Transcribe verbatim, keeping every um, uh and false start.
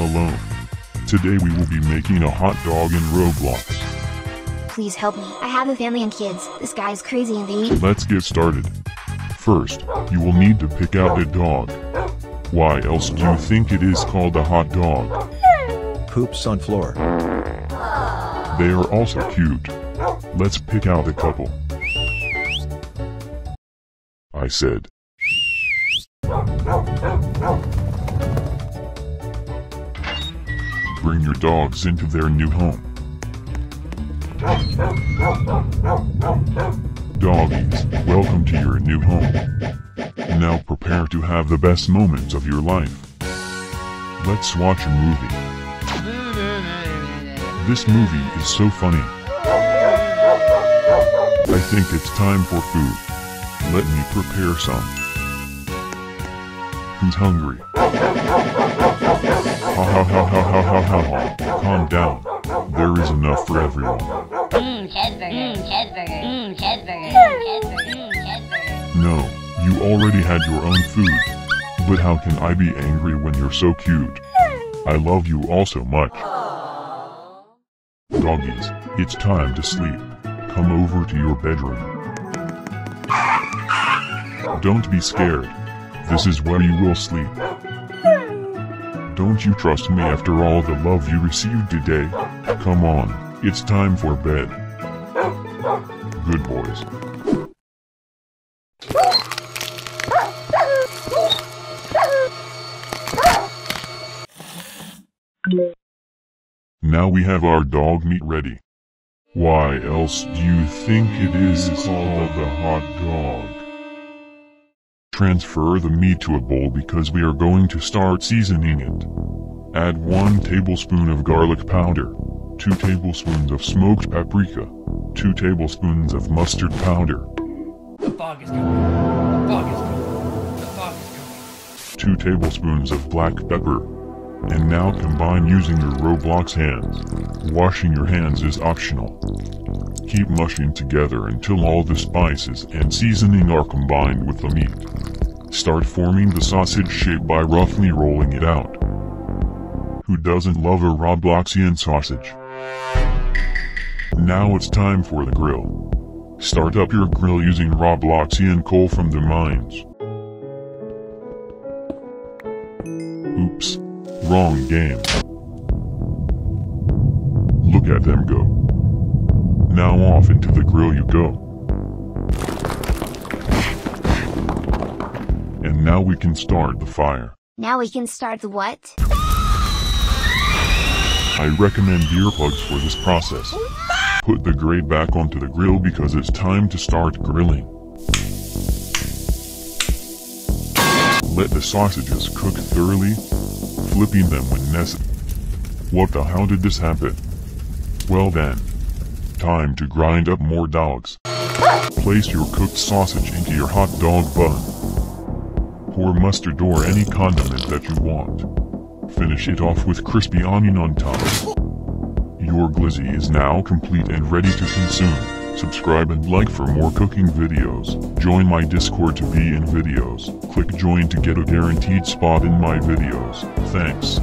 Hello. Today we will be making a hot dog in Roblox. Please help me, I have a family and kids, this guy is crazy and they eat. Let's get started. First, you will need to pick out a dog. Why else do you think it is called a hot dog? Poops on floor. They are also cute. Let's pick out a couple. I said. Bring your dogs into their new home. Doggies, welcome to your new home. Now prepare to have the best moments of your life. Let's watch a movie. This movie is so funny. I think it's time for food. Let me prepare some. Who's hungry? Ha ha ha ha ha ha ha ha. Calm down. There is enough for everyone. Mmm, cheeseburger, mmm, cheeseburger, mmm, cheeseburger, cheeseburger, mmm, cheeseburger. No, you already had your own food. But how can I be angry when you're so cute? I love you all so much. Doggies, it's time to sleep. Come over to your bedroom. Don't be scared. This is where you will sleep. Don't you trust me after all the love you received today? Come on, it's time for bed. Good boys. Now we have our dog meat ready. Why else do you think it is called the hot dog? Transfer the meat to a bowl because we are going to start seasoning it. Add one tablespoon of garlic powder, two tablespoons of smoked paprika, two tablespoons of mustard powder. The fog is coming. The fog is coming. The fog is coming. Two tablespoons of black pepper. And now combine using your Roblox hands. Washing your hands is optional. Keep mushing together until all the spices and seasoning are combined with the meat. Start forming the sausage shape by roughly rolling it out. Who doesn't love a Robloxian sausage? Now it's time for the grill. Start up your grill using Robloxian coal from the mines. Oops, wrong game. Look at them go. Now off into the grill you go. And now we can start the fire. Now we can start the what? I recommend ear plugs for this process. Put the grate back onto the grill because it's time to start grilling. Let the sausages cook thoroughly, flipping them when necessary. What the hell did this happen? Well then, time to grind up more dogs. Place your cooked sausage into your hot dog bun. Pour mustard or any condiment that you want. Finish it off with crispy onion on top. Your glizzy is now complete and ready to consume. Subscribe and like for more cooking videos. Join my Discord to be in videos. Click join to get a guaranteed spot in my videos. Thanks.